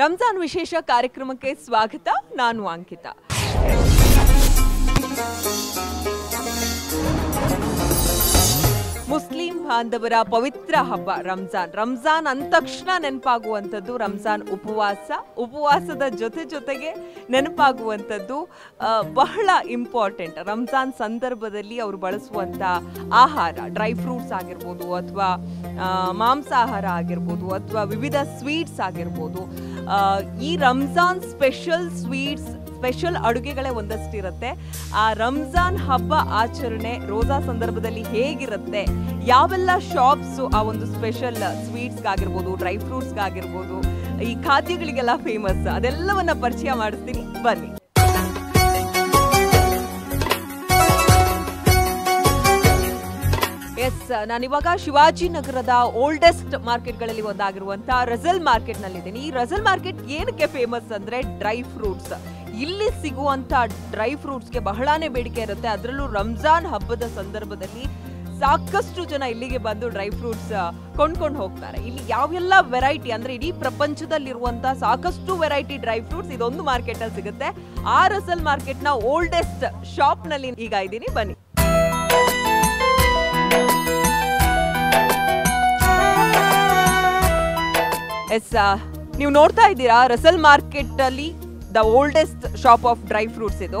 ರಂಜಾನ್ ವಿಶೇಷ ಕಾರ್ಯಕ್ರಮಕ್ಕೆ ಸ್ವಾಗತ. ನಾನು ಅಂಕಿತಾ. ಮುಸ್ಲಿಂ ಬಾಂಧವರ ಪವಿತ್ರ ಹಬ್ಬ ರಂಜಾನ್. ರಂಜಾನ್ ಅಂದ ತಕ್ಷಣ ನೆನಪಾಗುವಂಥದ್ದು ರಂಜಾನ್ ಉಪವಾಸ. ಉಪವಾಸದ ಜೊತೆಗೆ ನೆನಪಾಗುವಂಥದ್ದು ಬಹಳ ಇಂಪಾರ್ಟೆಂಟ್. ರಂಜಾನ್ ಸಂದರ್ಭದಲ್ಲಿ ಅವರು ಬಳಸುವಂಥ ಆಹಾರ, ಡ್ರೈ ಫ್ರೂಟ್ಸ್ ಆಗಿರ್ಬೋದು, ಅಥವಾ ಮಾಂಸಾಹಾರ ಆಗಿರ್ಬೋದು, ಅಥವಾ ವಿವಿಧ ಸ್ವೀಟ್ಸ್ ಆಗಿರ್ಬೋದು. ಈ ರಂಜಾನ್ ಸ್ಪೆಷಲ್ ಸ್ವೀಟ್ಸ್, ಸ್ಪೆಷಲ್ ಅಡುಗೆಗಳೇ ಒಂದಷ್ಟಿರುತ್ತೆ. ಆ ರಂಜಾನ್ ಹಬ್ಬ ಆಚರಣೆ ರೋಜಾ ಸಂದರ್ಭದಲ್ಲಿ ಹೇಗಿರುತ್ತೆ, ಯಾವೆಲ್ಲ ಶಾಪ್ಸು ಆ ಒಂದು ಸ್ಪೆಷಲ್ ಸ್ವೀಟ್ಸ್ಗಾಗಿರ್ಬೋದು, ಡ್ರೈ ಫ್ರೂಟ್ಸ್ಗಾಗಿರ್ಬೋದು, ಈ ಖಾದ್ಯಗಳಿಗೆಲ್ಲ ಫೇಮಸ್, ಅದೆಲ್ಲವನ್ನ ಪರಿಚಯ ಮಾಡಿಸ್ತೀನಿ, ಬನ್ನಿ. ಎಸ್, ನಾನಿವಾಗ ಶಿವಾಜಿನಗರದ ಓಲ್ಡೆಸ್ಟ್ ಮಾರ್ಕೆಟ್ಗಳಲ್ಲಿ ಒಂದಾಗಿರುವಂಥ ರಸಲ್ ಮಾರ್ಕೆಟ್ನಲ್ಲಿದ್ದೀನಿ. ಈ ರಸಲ್ ಮಾರ್ಕೆಟ್ ಏನಕ್ಕೆ ಫೇಮಸ್ ಅಂದರೆ ಡ್ರೈ ಫ್ರೂಟ್ಸ್. ಇಲ್ಲಿ ಸಿಗುವಂಥ ಡ್ರೈ ಫ್ರೂಟ್ಸ್ಗೆ ಬಹಳಾನೇ ಬೇಡಿಕೆ ಇರುತ್ತೆ. ಅದರಲ್ಲೂ ರಂಜಾನ್ ಹಬ್ಬದ ಸಂದರ್ಭದಲ್ಲಿ ಸಾಕಷ್ಟು ಜನ ಇಲ್ಲಿಗೆ ಬಂದು ಡ್ರೈ ಫ್ರೂಟ್ಸ್ ಕೊಂಡ್ಕೊಂಡು ಹೋಗ್ತಾರೆ. ಇಲ್ಲಿ ಯಾವೆಲ್ಲ ವೆರೈಟಿ ಅಂದರೆ ಇಡೀ ಪ್ರಪಂಚದಲ್ಲಿರುವಂಥ ಸಾಕಷ್ಟು ವೆರೈಟಿ ಡ್ರೈ ಫ್ರೂಟ್ಸ್ ಇದೊಂದು ಮಾರ್ಕೆಟಲ್ಲಿ ಸಿಗುತ್ತೆ. ಆ ರಸಲ್ ಮಾರ್ಕೆಟ್ನ ಓಲ್ಡೆಸ್ಟ್ ಶಾಪ್ನಲ್ಲಿ ಈಗ ಇದ್ದೀನಿ, ಬನ್ನಿ. ಎಸ್, ನೀವು ನೋಡ್ತಾ ಇದ್ದೀರಾ ರಸಲ್ ಮಾರ್ಕೆಟಲ್ಲಿ the oldest shop of dry fruits. ಇದು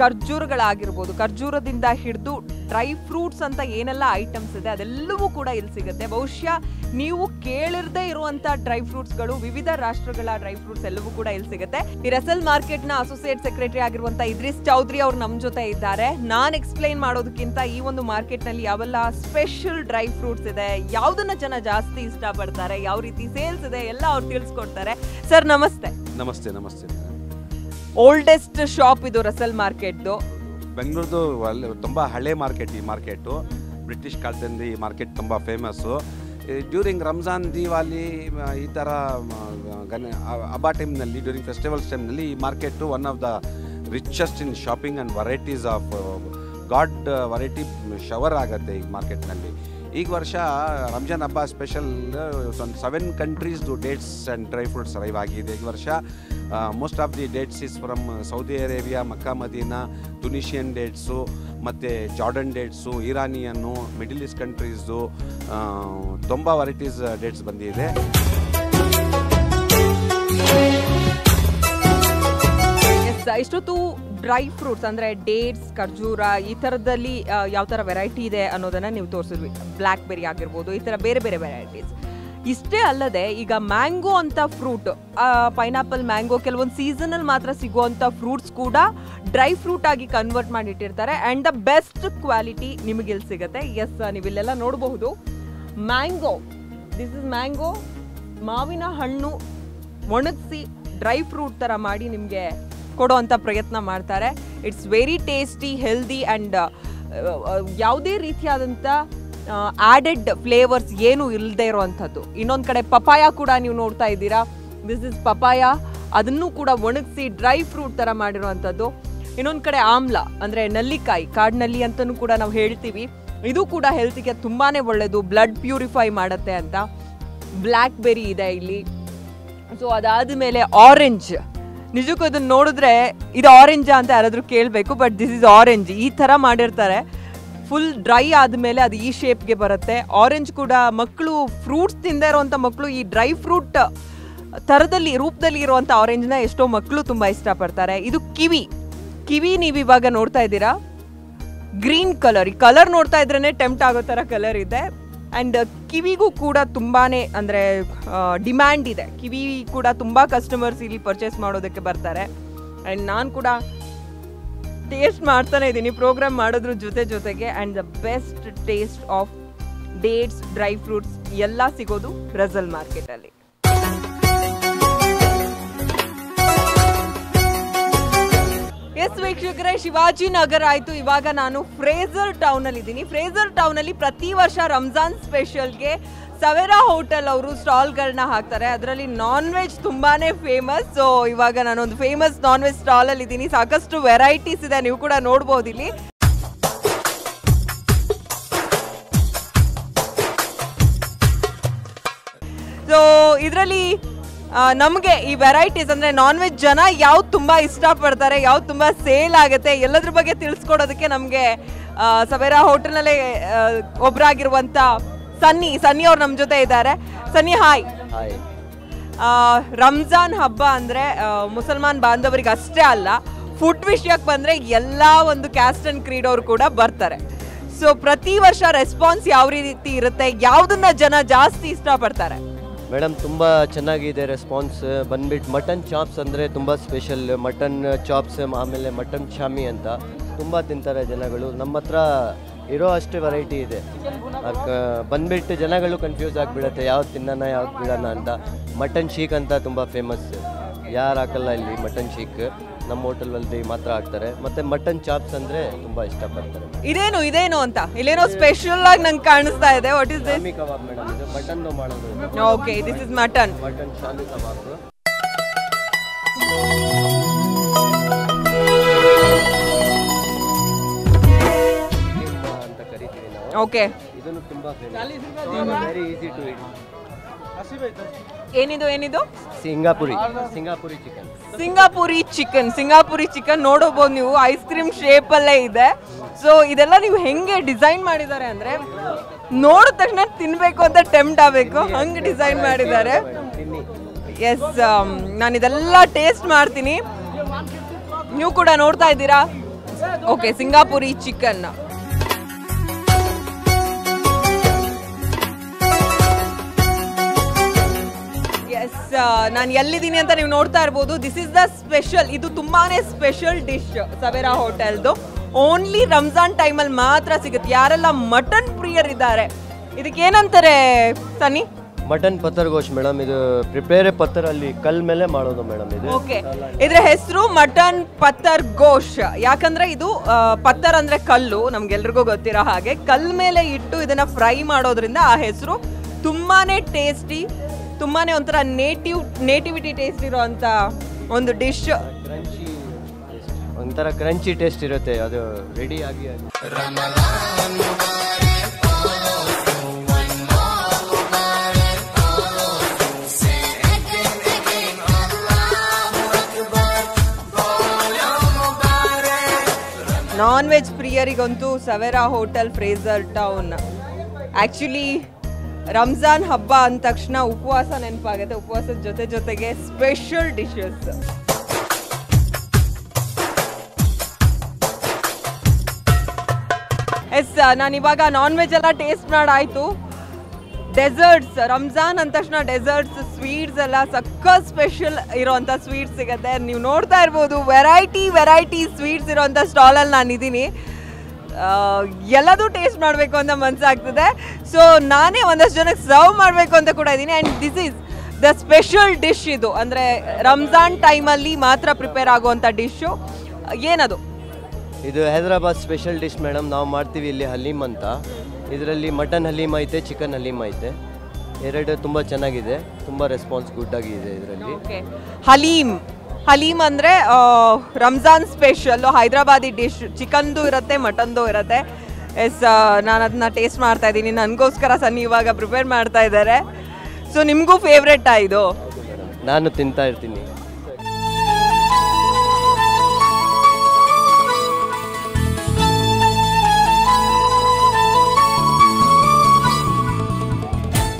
ಖರ್ಜೂರಗಳಾಗಿರ್ಬೋದು, ಖರ್ಜೂರದಿಂದ ಹಿಡಿದು ಡ್ರೈ ಫ್ರೂಟ್ಸ್ ಅಂತ ಏನೆಲ್ಲ ಐಟಮ್ಸ್ ಇದೆ ಅದೆಲ್ಲವೂ ಕೂಡ ಇಲ್ಲಿ ಸಿಗುತ್ತೆ. ಬಹುಶಃ ನೀವು ಕೇಳಿರದೇ ಇರುವಂಥ ಡ್ರೈ ಫ್ರೂಟ್ಸ್ಗಳು, ವಿವಿಧ ರಾಷ್ಟ್ರಗಳ ಡ್ರೈ ಫ್ರೂಟ್ಸ್ ಎಲ್ಲವೂ ಕೂಡ ಇಲ್ಲಿ ಸಿಗುತ್ತೆ. ಈ ರಸಲ್ ಮಾರ್ಕೆಟ್ನ ಅಸೋಸಿಯೇಟ್ ಸೆಕ್ರೆಟರಿ ಆಗಿರುವಂಥ ಇದ್ರಿಸ್ ಚೌಧರಿ ಅವರು ನಮ್ಮ ಜೊತೆ ಇದ್ದಾರೆ. ನಾನು ಎಕ್ಸ್ಪ್ಲೈನ್ ಮಾಡೋದಕ್ಕಿಂತ ಈ ಒಂದು ಮಾರ್ಕೆಟ್ನಲ್ಲಿ ಯಾವೆಲ್ಲ ಸ್ಪೆಷಲ್ ಡ್ರೈ ಫ್ರೂಟ್ಸ್ ಇದೆ, ಯಾವುದನ್ನ ಜನ ಜಾಸ್ತಿ ಇಷ್ಟಪಡ್ತಾರೆ, ಯಾವ ರೀತಿ ಸೇಲ್ಸ್ ಇದೆ ಎಲ್ಲ ಅವ್ರು ತಿಳಿಸ್ಕೊಡ್ತಾರೆ. ಸರ್ ನಮಸ್ತೆ. ನಮಸ್ತೆ. ನಮಸ್ತೆ. ಓಲ್ಡೆಸ್ಟ್ ಶಾಪ್ ಇದು ರಸಲ್ ಮಾರ್ಕೆಟ್ದು. ಬೆಂಗಳೂರ್ದು ತುಂಬ ಹಳೆ ಮಾರ್ಕೆಟ್. ಈ ಮಾರ್ಕೆಟು ಬ್ರಿಟಿಷ್ ಕಾಲದಿಂದ ಈ ಮಾರ್ಕೆಟ್ ತುಂಬ ಫೇಮಸ್ಸು. ಡ್ಯೂರಿಂಗ್ ರಂಜಾನ್, ದಿವಾಲಿ ಈ ಥರ ಹಬ್ಬ ಟೈಮ್ನಲ್ಲಿ, ಡ್ಯೂರಿಂಗ್ ಫೆಸ್ಟಿವಲ್ಸ್ ಟೈಮ್ನಲ್ಲಿ ಈ market one of the richest in shopping and varieties of god variety shower ಆಗುತ್ತೆ ಈ ಮಾರ್ಕೆಟ್ನಲ್ಲಿ. ಈಗ ವರ್ಷ ರಂಜಾನ್ ಹಬ್ಬ ಸ್ಪೆಷಲ್ ಒಂದು 7 ಕಂಟ್ರೀಸ್ದು dates and dry fruits arrive ಆಗಿದೆ ಈ ವರ್ಷ. Most of the dates is from Saudi Arabia, Mecca, Medina, Tunisian dates, ಮತ್ತು ಜಾರ್ಡನ್ ಡೇಟ್ಸು, ಇರಾನಿಯನ್ನು, ಮಿಡಿಲ್ ಈಸ್ಟ್ ಕಂಟ್ರೀಸು, ತುಂಬ ವೆರೈಟೀಸ್ ಡೇಟ್ಸ್ ಬಂದಿದೆ. ಇಷ್ಟೊತ್ತು ಡ್ರೈ ಫ್ರೂಟ್ಸ್ ಅಂದರೆ ಡೇಟ್ಸ್, ಖರ್ಜೂರ ಈ ಥರದಲ್ಲಿ ಯಾವ ಥರ ವೆರೈಟಿ ಇದೆ ಅನ್ನೋದನ್ನು ನೀವು ತೋರಿಸಿದ್ವಿ. ಬ್ಲ್ಯಾಕ್ ಬೆರಿ ಆಗಿರ್ಬೋದು, ಈ ಥರ ಬೇರೆ ಬೇರೆ ವೆರೈಟೀಸ್. ಇಷ್ಟೇ ಅಲ್ಲದೆ ಈಗ ಮ್ಯಾಂಗೋ ಅಂತ ಫ್ರೂಟ್, ಪೈನಾಪಲ್, ಮ್ಯಾಂಗೋ, ಕೆಲವೊಂದು ಸೀಸನಲ್ಲಿ ಮಾತ್ರ ಸಿಗುವಂಥ ಫ್ರೂಟ್ಸ್ ಕೂಡ ಡ್ರೈ ಫ್ರೂಟ್ ಆಗಿ ಕನ್ವರ್ಟ್ ಮಾಡಿಟ್ಟಿರ್ತಾರೆ. ಆ್ಯಂಡ್ ದ ಬೆಸ್ಟ್ ಕ್ವಾಲಿಟಿ ನಿಮಗಿಲ್ಲಿ ಸಿಗುತ್ತೆ. ಎಸ್, ನೀವಿಲ್ಲೆಲ್ಲ ನೋಡಬಹುದು ಮ್ಯಾಂಗೋ. This is mango. ಮಾವಿನ ಹಣ್ಣು ಒಣಗಿಸಿ ಡ್ರೈ ಫ್ರೂಟ್ ಥರ ಮಾಡಿ ನಿಮಗೆ ಕೊಡುವಂಥ ಪ್ರಯತ್ನ ಮಾಡ್ತಾರೆ. It's very tasty, healthy and ಯಾವುದೇ ರೀತಿಯಾದಂಥ ಆಡೆಡ್ ಫ್ಲೇವರ್ಸ್ ಏನೂ ಇಲ್ಲದೆ ಇರೋವಂಥದ್ದು. ಇನ್ನೊಂದು ಕಡೆ ಪಪಾಯ ಕೂಡ ನೀವು ನೋಡ್ತಾ ಇದ್ದೀರಾ. This is papaya. ಅದನ್ನು ಕೂಡ ಒಣಗಿಸಿ ಡ್ರೈ ಫ್ರೂಟ್ ಥರ ಮಾಡಿರೋವಂಥದ್ದು. ಇನ್ನೊಂದು ಕಡೆ ಆಮ್ಲ ಅಂದರೆ ನಲ್ಲಿಕಾಯಿ, ಕಾಡಿನಲ್ಲಿ ಅಂತಲೂ ಕೂಡ ನಾವು ಹೇಳ್ತೀವಿ. ಇದು ಕೂಡ ಹೆಲ್ತಿಗೆ ತುಂಬಾ ಒಳ್ಳೆಯದು, ಬ್ಲಡ್ ಪ್ಯೂರಿಫೈ ಮಾಡುತ್ತೆ ಅಂತ. ಬ್ಲ್ಯಾಕ್ ಬೆರಿ ಇದೆ ಇಲ್ಲಿ. ಸೊ ಅದಾದ ಮೇಲೆ ಆರೆಂಜ್. ನಿಜಕ್ಕೂ ಅದನ್ನು ನೋಡಿದ್ರೆ ಇದು ಆರೆಂಜಾ ಅಂತ ಯಾರಾದರೂ ಕೇಳಬೇಕು, ಬಟ್ ದಿಸ್ ಇಸ್ ಆರೆಂಜ್. ಈ ಥರ ಮಾಡಿರ್ತಾರೆ. ಫುಲ್ ಡ್ರೈ ಆದಮೇಲೆ ಅದು ಈ ಶೇಪ್ಗೆ ಬರುತ್ತೆ. ಆರೆಂಜ್ ಕೂಡ ಮಕ್ಕಳು, ಫ್ರೂಟ್ಸ್ ತಿಂದೇ ಇರೋವಂಥ ಮಕ್ಕಳು ಈ ಡ್ರೈ ಫ್ರೂಟ್ ಥರದಲ್ಲಿ ರೂಪದಲ್ಲಿ ಇರುವಂಥ ಆರೆಂಜ್ನ ಎಷ್ಟೋ ಮಕ್ಕಳು ತುಂಬ ಇಷ್ಟಪಡ್ತಾರೆ. ಇದು ಕಿವಿ. ಕಿವಿ ನೀವು ಇವಾಗ ನೋಡ್ತಾ ಇದ್ದೀರಾ, ಗ್ರೀನ್ ಕಲರ್. ಈ ಕಲರ್ ನೋಡ್ತಾ ಇದ್ರೇ ಟೆಂಪ್ಟ್ ಆಗೋ ಥರ ಕಲರ್ ಇದೆ. ಆ್ಯಂಡ್ ಕಿವಿಗೂ ಕೂಡ ತುಂಬಾ ಅಂದರೆ ಡಿಮ್ಯಾಂಡ್ ಇದೆ. ಕಿವಿ ಕೂಡ ತುಂಬ ಕಸ್ಟಮರ್ಸ್ ಇಲ್ಲಿ ಪರ್ಚೇಸ್ ಮಾಡೋದಕ್ಕೆ ಬರ್ತಾರೆ. ಆ್ಯಂಡ್ ನಾನು ಕೂಡ ಟೇಸ್ಟ್ ಮಾಡ್ತಾನೆ ಇದ್ದೀನಿ ಪ್ರೋಗ್ರಾಮ್ ಮಾಡೋದ್ರ ಜೊತೆಗೆ. And the best taste of dates, dry fruits ಎಲ್ಲ ಸಿಗೋದು ರಸಲ್ ಮಾರ್ಕೆಟಲ್ಲಿ. ಎಸ್ ವೀಕ್ಷಕರೇ, ಶಿವಾಜಿನಗರ ಆಯಿತು, ಇವಾಗ ನಾನು ಫ್ರೇಸರ್ ಟೌನಲ್ಲಿ ಇದ್ದೀನಿ. ಫ್ರೇಸರ್ ಟೌನಲ್ಲಿ ಪ್ರತಿ ವರ್ಷ ರಂಜಾನ್ ಸ್ಪೆಷಲ್ಗೆ ಸವೆರಾ ಹೋಟೆಲ್ ಅವರು ಸ್ಟಾಲ್ಗಳನ್ನ ಹಾಕ್ತಾರೆ. ಅದರಲ್ಲಿ ನಾನ್ ವೆಜ್ ತುಂಬಾ ಫೇಮಸ್. ಸೊ ಇವಾಗ ನಾನೊಂದು ಫೇಮಸ್ ನಾನ್ ವೆಜ್ ಸ್ಟಾಲಲ್ಲಿ ಇದ್ದೀನಿ. ಸಾಕಷ್ಟು ವೆರೈಟೀಸ್ ಇದೆ, ನೀವು ಕೂಡ ನೋಡ್ಬೋದು ಇಲ್ಲಿ. ಸೊ ಇದರಲ್ಲಿ ನಮಗೆ ಈ ವೆರೈಟೀಸ್ ಅಂದ್ರೆ ನಾನ್ ವೆಜ್ ಜನ ಯಾವ್ದು ತುಂಬಾ ಇಷ್ಟಪಡ್ತಾರೆ, ಯಾವ್ದು ತುಂಬಾ ಸೇಲ್ ಆಗುತ್ತೆ, ಎಲ್ಲದ್ರ ಬಗ್ಗೆ ತಿಳಿಸ್ಕೊಡೋದಕ್ಕೆ ನಮಗೆ ಸವೇರಾ ಹೋಟೆಲ್ನಲ್ಲೇ ಒಬ್ಬರಾಗಿರುವಂಥ ಸನ್ನಿ ಅವ್ರು ನಮ್ಮ ಜೊತೆ ಇದ್ದಾರೆ. ಸನ್ನಿ, ಹಾಯ್. ರಂಜಾನ್ ಹಬ್ಬ ಅಂದರೆ ಮುಸಲ್ಮಾನ್ ಬಾಂಧವರಿಗೆ ಅಷ್ಟೇ ಅಲ್ಲ, ಫುಡ್ ವಿಷಯಕ್ಕೆ ಬಂದರೆ ಎಲ್ಲ ಒಂದು ಕ್ಯಾಸ್ಟ್ ಆ್ಯಂಡ್ ಕ್ರೀಡ್ ಅವರು ಕೂಡ ಬರ್ತಾರೆ. ಸೊ ಪ್ರತಿ ವರ್ಷ ರೆಸ್ಪಾನ್ಸ್ ಯಾವ ರೀತಿ ಇರುತ್ತೆ, ಯಾವುದನ್ನ ಜನ ಜಾಸ್ತಿ ಇಷ್ಟಪಡ್ತಾರೆ? ಮೇಡಮ್, ತುಂಬ ಚೆನ್ನಾಗಿದೆ ರೆಸ್ಪಾನ್ಸ್ ಬಂದ್ಬಿಟ್ಟು. ಮಟನ್ ಚಾಪ್ಸ್ ಅಂದರೆ ತುಂಬ ಸ್ಪೆಷಲ್. ಮಟನ್ ಚಾಪ್ಸ್ ಆಮೇಲೆ ಮಟನ್ ಶಾಮಿ ಅಂತ ತುಂಬ ತಿಂತಾರೆ ಜನಗಳು. ನಮ್ಮ ಹತ್ರ ಇರೋ ಅಷ್ಟು ವೆರೈಟಿ ಇದೆ. ಬಂದ್ಬಿಟ್ಟು ಜನಗಳು ಕನ್ಫ್ಯೂಸ್ ಆಗಿಬಿಡುತ್ತೆ, ಯಾವ್ದು ತಿನ್ನೋಣ ಯಾವ್ದು ಬಿಡೋಣ ಅಂತ. ಮಟನ್ ಶೀಕ್ ಅಂತ ತುಂಬ ಫೇಮಸ್, ಯಾರು ಹಾಕಲ್ಲ ಇಲ್ಲಿ ಮಟನ್ ಶೀಕ್, ನಮ್ಮ ಹೋಟೆಲಲ್ಲಿ ಮಾತ್ರ ಹಾಕ್ತಾರೆ. ಮತ್ತೆ ಮಟನ್ ಚಾಪ್ಸ್ ಅಂದರೆ ತುಂಬ ಇಷ್ಟಪಡ್ತಾರೆ. ಇದೇನು ಇದೇನು ಅಂತ ಇಲ್ಲೇನೋ ಸ್ಪೆಷಲ್ ಆಗಿ ನಂಗೆ ಕಾಣಿಸ್ತಾ ಇದೆ. What is this? Kebab madam, ಇದು ಮಟನ್ ಮಾಡೋದು. Okay, this is mutton shami kebab. Okay, ಇದನ್ನು ತುಂಬಾ famous, very easy to eat. ಏನಿದು ಏನಿದು? ಸಿಂಗಾಪುರಿ ಚಿಕನ್. ಸಿಂಗಾಪುರಿ ಚಿಕನ್ ನೋಡಬಹುದು ನೀವು, ಐಸ್ ಕ್ರೀಮ್ ಶೇಪ್ ಅಲ್ಲೇ ಇದೆ. ಸೊ ಇದೆಲ್ಲ ನೀವು ಹೆಂಗೆ ಡಿಸೈನ್ ಮಾಡಿದ್ದಾರೆ ಅಂದ್ರೆ ನೋಡಿದ ತಕ್ಷಣ ತಿನ್ಬೇಕು ಅಂತ ಟೆಂಪ್ಟ್ ಆಗಬೇಕು, ಹಂಗೆ ಡಿಸೈನ್ ಮಾಡಿದ್ದಾರೆ. ಎಸ್, ನಾನು ಇದೆಲ್ಲ ಟೇಸ್ಟ್ ಮಾಡ್ತೀನಿ, ನೀವು ಕೂಡ ನೋಡ್ತಾ ಇದ್ದೀರಾ. Okay, Singapuri chicken. ನಾನು ಎಲ್ಲಿದ್ದೀನಿ ಅಂತ ನೀವು ನೋಡ್ತಾ ಇರ್ಬೋದು. ದಿಸ್ ಇಸ್ ದ ಸ್ಪೆಷಲ್, ಇದು ತುಂಬಾನೇ ಸ್ಪೆಷಲ್ ಡಿಶ್ ಸವೇರಾ ಹೋಟೆಲ್ದು. ಓನ್ಲಿ ರಂಜಾನ್ ಟೈಮಲ್ಲಿ ಮಾತ್ರ ಸಿಗುತ್ತೆ. ಯಾರೆಲ್ಲ ಮಟನ್ ಪ್ರಿಯರಿದ್ದಾರೆ, ಇದಕ್ಕೇನಂತಾರೆ ಸನ್ನಿ? Mutton patthar gosht madam. ಇದು ಪ್ರಿಪೇರ್ ಪತ್ತರ್, ಅಲ್ಲಿ ಕಲ್ ಮೇಲೆ ಮಾಡೋದು ಮೇಡಮ್ ಇದು. ಓಕೆ, ಇದರ ಹೆಸರು ಮಟನ್ ಪತ್ತರ್ ಗೋಶ್. ಯಾಕಂದ್ರೆ ಇದು ಪತ್ತರ್ ಅಂದ್ರೆ ಕಲ್ಲು, ನಮ್ಗೆಲ್ರಿಗೂ ಗೊತ್ತಿರೋ ಹಾಗೆ. ಕಲ್ ಮೇಲೆ ಇಟ್ಟು ಇದನ್ನ ಫ್ರೈ ಮಾಡೋದ್ರಿಂದ ಆ ಹೆಸರು. ತುಂಬಾನೇ ಟೇಸ್ಟಿ, ತುಂಬಾನೇ ಒಂಥರ ನೇಟಿವಿಟಿ ಟೇಸ್ಟ್ ಇರೋಂಥ ಒಂದು ಡಿಶ್. ಒಂಥರ ಕ್ರಂಚಿ ಟೇಸ್ಟ್ ಇರುತ್ತೆ ಅದು. ರೆಡಿ ಆಗಿ ನಾನ್ ವೆಜ್ ಪ್ರಿಯರಿಗಂತೂ Savera hotel Fraser town actually Ramzan ಹಬ್ಬ ಅಂದ ತಕ್ಷಣ ಉಪವಾಸ ನೆನಪಾಗುತ್ತೆ. ಉಪವಾಸದ ಜೊತೆಗೆ ಸ್ಪೆಷಲ್ ಡಿಶಸ್. ಎಸ್, ನಾನಿವಾಗ ನಾನ್ ವೆಜ್ ಎಲ್ಲ ಟೇಸ್ಟ್ ಮಾಡಾಯಿತು. ಡೆಸರ್ಟ್ಸ್, ರಂಜಾನ್ ಅಂದ ತಕ್ಷಣ ಡೆಸರ್ಟ್ಸ್, ಸ್ವೀಟ್ಸ್ ಎಲ್ಲ ಸಖತ್ ಸ್ಪೆಷಲ್ ಇರೋಂಥ ಸ್ವೀಟ್ಸ್ ಸಿಗುತ್ತೆ. ನೀವು ನೋಡ್ತಾ ಇರ್ಬೋದು, ವೆರೈಟಿ ಸ್ವೀಟ್ಸ್ ಇರೋಂಥ ಸ್ಟಾಲಲ್ಲಿ ನಾನಿದ್ದೀನಿ. ಎಲ್ಲದೂ ಟೇಸ್ಟ್ ಮಾಡಬೇಕು ಅಂತ ಮನಸ್ಸಾಗ್ತದೆ. ಸೊ ನಾನೇ ಒಂದಷ್ಟು ಜನಕ್ಕೆ ಸರ್ವ್ ಮಾಡಬೇಕು ಅಂತ ಕೂಡ ಇದ್ದೀನಿ. And this is the special dish. ಇದು ಅಂದರೆ ರಂಜಾನ್ ಟೈಮಲ್ಲಿ ಮಾತ್ರ ಪ್ರಿಪೇರ್ ಆಗುವಂಥ ಡಿಶ್ಶು. ಏನದು? ಇದು ಹೈದರಾಬಾದ್ ಸ್ಪೆಷಲ್ ಡಿಶ್ ಮೇಡಮ್. ನಾವು ಮಾಡ್ತೀವಿ ಇಲ್ಲಿ ಹಲೀಮ್ ಅಂತ. ಇದರಲ್ಲಿ ಮಟನ್ ಹಲೀಮ್ ಐತೆ, ಚಿಕನ್ ಹಲೀಮ್ ಐತೆ, ಎರಡು ತುಂಬ ಚೆನ್ನಾಗಿದೆ. ತುಂಬ ರೆಸ್ಪಾನ್ಸ್ ಗುಡ್ ಆಗಿದೆ ಇದರಲ್ಲಿ. ಹಲೀಮ್ ಹಲೀಮ್ ಅಂದರೆ ರಂಜಾನ್ ಸ್ಪೆಷಲ್ಲು ಹೈದರಾಬಾದಿ ಡಿಶ್. ಚಿಕನ್ದು ಇರುತ್ತೆ, ಮಟನ್ದು ಇರುತ್ತೆ. ಎಸ್, ನಾನು ಅದನ್ನ ಟೇಸ್ಟ್ ಮಾಡ್ತಾ ಇದ್ದೀನಿ. ನನಗೋಸ್ಕರ ಸನ್ನಿ ಇವಾಗ ಪ್ರಿಪೇರ್ ಮಾಡ್ತಾ ಇದ್ದಾರೆ. ಸೊ ನಿಮಗೂ ಫೇವ್ರೇಟಾ ಇದು? ನಾನು ತಿಂತಾ ಇರ್ತೀನಿ.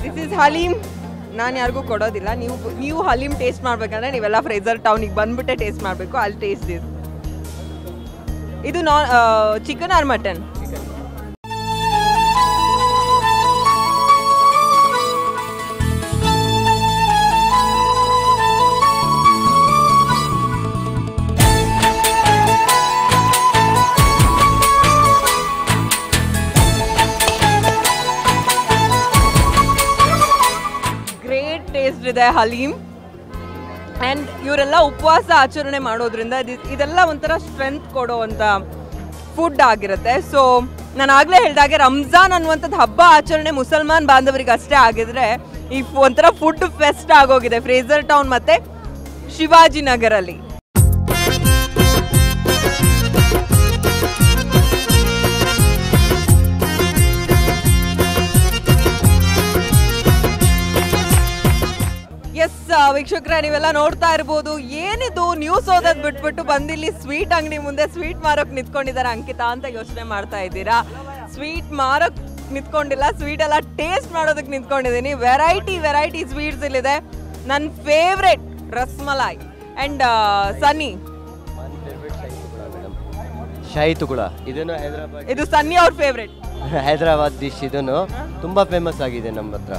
This is haleem. ನಾನು ಯಾರಿಗೂ ಕೊಡೋದಿಲ್ಲ. ನೀವು ಹಲೀಮ್ ಟೇಸ್ಟ್ ಮಾಡಬೇಕಂದ್ರೆ ನೀವೆಲ್ಲ ಫ್ರೇಸರ್ ಟೌನಿಗೆ ಬಂದ್ಬಿಟ್ಟೆ ಟೇಸ್ಟ್ ಮಾಡಬೇಕು. ಅಲ್ಲಿ ಟೇಸ್ಟ್ ದಿಸ್. ಇದು ನಾನ್ chicken or mutton? Haleem. And ಇವರೆಲ್ಲ ಉಪವಾಸ ಆಚರಣೆ ಮಾಡೋದ್ರಿಂದ ಇದೆಲ್ಲ ಒಂಥರ ಸ್ಟ್ರೆಂತ್ ಕೊಡುವಂಥ ಫುಡ್ ಆಗಿರುತ್ತೆ. ಸೊ ನಾನು ಆಗಲೇ ಹೇಳಿದಾಗೆ ರಂಜಾನ್ ಅನ್ನುವಂಥದ್ದು ಹಬ್ಬ ಆಚರಣೆ ಮುಸಲ್ಮಾನ್ ಬಾಂಧವರಿಗೆ ಅಷ್ಟೇ ಆಗಿದ್ರೆ ಈ ಒಂಥರ ಫುಡ್ ಫೆಸ್ಟ್ ಆಗೋಗಿದೆ ಫ್ರೇಸರ್ ಟೌನ್ ಮತ್ತು ಶಿವಾಜಿನಗರಲ್ಲಿ. ವೀಕ್ಷಕರೇ ನೀವೆಲ್ಲ ನೋಡ್ತಾ ಇರಬಹುದು ಏನಿದು ನ್ಯೂಸ್ ಓದೋದು ಬಿಟ್ಬಿಟ್ಟು ಬಂದಿಲ್ಲಿ ಸ್ವೀಟ್ ಅಂಗಡಿ ಮುಂದೆ ಸ್ವೀಟ್ ಮಾರಕ್ಕೆ ನಿಂತ್ಕೊಂಡಿದ್ದಾರೆ ಅಂಕಿತಾ ಅಂತ ಯೋಚನೆ ಮಾಡ್ತಾ ಇದ್ದೀರಾ ಸ್ವೀಟ್ ಮಾರಕ್ಕೆ ನಿಂತ್ಕೊಂಡಿಲ್ಲ ಸ್ವೀಟ್ ಎಲ್ಲ ಟೇಸ್ಟ್ ಮಾಡೋದಕ್ಕೆ ನಿಂತ್ಕೊಂಡಿದ್ದೀನಿ ವೆರೈಟಿ ವೆರೈಟಿ ಸ್ವೀಟ್ಸ್ ಇಲ್ಲಿದೆ ನನ್ನ favourite ರಸ್ malai and Sunny shahi tukda ಇದನ್ನ ಹೈದರಾಬಾದ್ ಇದು ಸನ್ನಿ ಅವರ ಫೇವರೇಟ್ ಹೈದರಾಬಾದ್ ಡಿಶ್ ಇದನ್ನು ತುಂಬಾ ಫೇಮಸ್ ಆಗಿದೆ ನಮ್ಮ ಹತ್ರ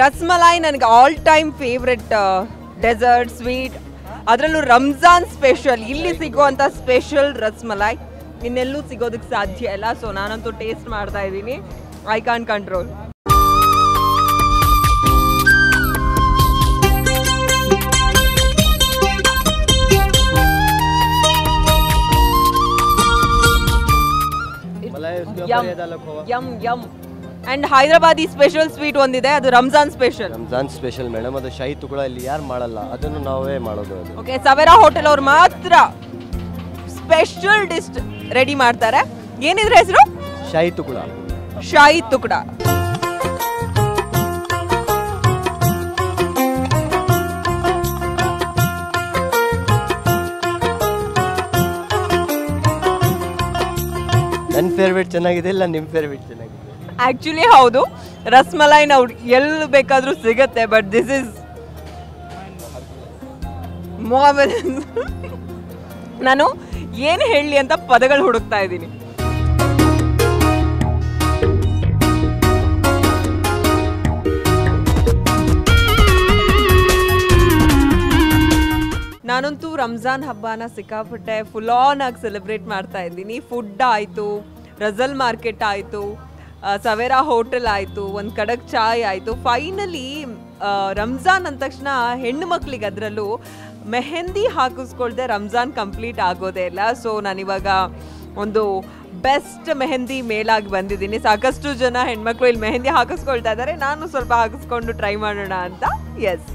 ರಸ್ ಮಲಾಯ್ ನನಗೆ all time favourite dessert sweet ಅದರಲ್ಲೂ ರಂಜಾನ್ ಸ್ಪೆಷಲ್ ಇಲ್ಲಿ ಸಿಗುವಂಥ ಸ್ಪೆಷಲ್ ರಸ್ ಮಲಾಯ್ ಇನ್ನೆಲ್ಲೂ ಸಿಗೋದಕ್ಕೆ ಸಾಧ್ಯ ಇಲ್ಲ ಸೊ ನಾನಂತೂ ಟೇಸ್ಟ್ ಮಾಡ್ತಾ ಇದ್ದೀನಿ I can control yum yum and Hyderabadi special sweet ಒಂದಿದೆ ಅದು ರಂಜಾನ್ ಸ್ಪೆಷಲ್ ಮೇಡಮ್ ಅದು ಶಾಹಿ ತುಕುಡ ಇಲ್ಲಿ ಯಾರು ಮಾಡಲ್ಲ ಅದನ್ನು ನಾವೇ ಮಾಡೋದು ಓಕೆ ಸವೆರಾ ಹೋಟೆಲ್ ಅವರು ಮಾತ್ರ ಸ್ಪೆಷಲ್ ಡಿಶ್ ರೆಡಿ ಮಾಡ್ತಾರೆ ಏನಿದ್ರೆ ಹೆಸರು ಶಾಹಿ ತುಕುಡ ನನ್ನ ಫೇವರೇಟ್ ಚೆನ್ನಾಗಿದೆ ಇಲ್ಲ ನಿಮ್ಮ ಫೇವರೇಟ್ ಚೆನ್ನಾಗಿದೆ ಆಕ್ಚುಲಿ ಹೌದು ರಸ್ ಮಲಾಯ್ ನಾವು ಎಲ್ಲಿ ಬೇಕಾದರೂ ಸಿಗುತ್ತೆ ಬಟ್ ದಿಸ್ ಇಸ್ ಮೊಹಮ್ಮದ್ ನಾನು ಏನು ಹೇಳಲಿ ಅಂತ ಪದಗಳು ಹುಡುಕ್ತಾ ಇದ್ದೀನಿ ನಾನಂತೂ ರಂಜಾನ್ ಹಬ್ಬನ ಸಿಕ್ಕಾಪಟ್ಟೆ ಫುಲ್ ಆನ್ ಆಗಿ ಸೆಲೆಬ್ರೇಟ್ ಮಾಡ್ತಾ ಇದ್ದೀನಿ ಫುಡ್ ಆಯಿತು ರಸಲ್ ಮಾರ್ಕೆಟ್ ಆಯಿತು ಸವೆರಾ ಹೋಟೆಲ್ ಆಯಿತು ಒಂದು ಕಡಕ್ ಚಾಯ್ ಆಯಿತು ಫೈನಲಿ ರಂಜಾನ್ ಅಂದ ತಕ್ಷಣ ಹೆಣ್ಣು ಮಕ್ಕಳಿಗೆ ಅದರಲ್ಲೂ ಮೆಹೆಂದಿ ಹಾಕಿಸ್ಕೊಳ್ದೆ ರಂಜಾನ್ ಕಂಪ್ಲೀಟ್ ಆಗೋದೇ ಇಲ್ಲ ಸೊ ನಾನಿವಾಗ ಒಂದು ಬೆಸ್ಟ್ ಮೆಹೆಂದಿ ಮೇಲಾಗಿ ಬಂದಿದ್ದೀನಿ ಸಾಕಷ್ಟು ಜನ ಹೆಣ್ಮಕ್ಳು ಇಲ್ಲಿ ಮೆಹೆಂದಿ ಹಾಕಿಸ್ಕೊಳ್ತಾ ಇದ್ದಾರೆ ನಾನು ಸ್ವಲ್ಪ ಹಾಕಿಸ್ಕೊಂಡು ಟ್ರೈ ಮಾಡೋಣ ಅಂತ ಎಸ್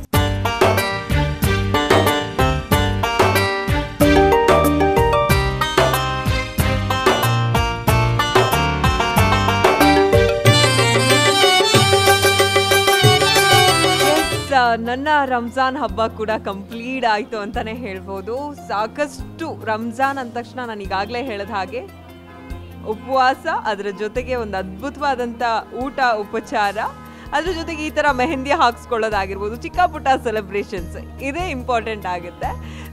ನನ್ನ ರಂಜಾನ್ ಹಬ್ಬ ಕೂಡ ಕಂಪ್ಲೀಟ್ ಆಯಿತು ಅಂತಲೇ ಹೇಳ್ಬೋದು ಸಾಕಷ್ಟು ರಂಜಾನ್ ಅಂದ ತಕ್ಷಣ ನಾನು ಈಗಾಗಲೇ ಹೇಳಿದ ಹಾಗೆ ಉಪವಾಸ ಅದರ ಜೊತೆಗೆ ಒಂದು ಅದ್ಭುತವಾದಂಥ ಊಟ ಉಪಚಾರ ಅದ್ರ ಜೊತೆಗೆ ಈ ಥರ ಮೆಹೆಂದಿ ಹಾಕ್ಸ್ಕೊಳ್ಳೋದಾಗಿರ್ಬೋದು ಚಿಕ್ಕ ಪುಟ್ಟ ಸೆಲೆಬ್ರೇಷನ್ಸ್ ಇದೇ ಇಂಪಾರ್ಟೆಂಟ್ ಆಗುತ್ತೆ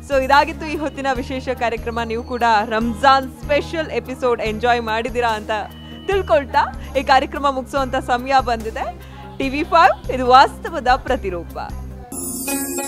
ಸೊ ಇದಾಗಿತ್ತು ಈ ಹೊತ್ತಿನ ವಿಶೇಷ ಕಾರ್ಯಕ್ರಮ ನೀವು ಕೂಡ ರಂಜಾನ್ ಸ್ಪೆಷಲ್ ಎಪಿಸೋಡ್ ಎಂಜಾಯ್ ಮಾಡಿದ್ದೀರಾ ಅಂತ ತಿಳ್ಕೊಳ್ತಾ ಈ ಕಾರ್ಯಕ್ರಮ ಮುಗಿಸೋವಂಥ ಸಮಯ ಬಂದಿದೆ TV5 ಇದು ವಾಸ್ತವದ ಪ್ರತಿರೂಪ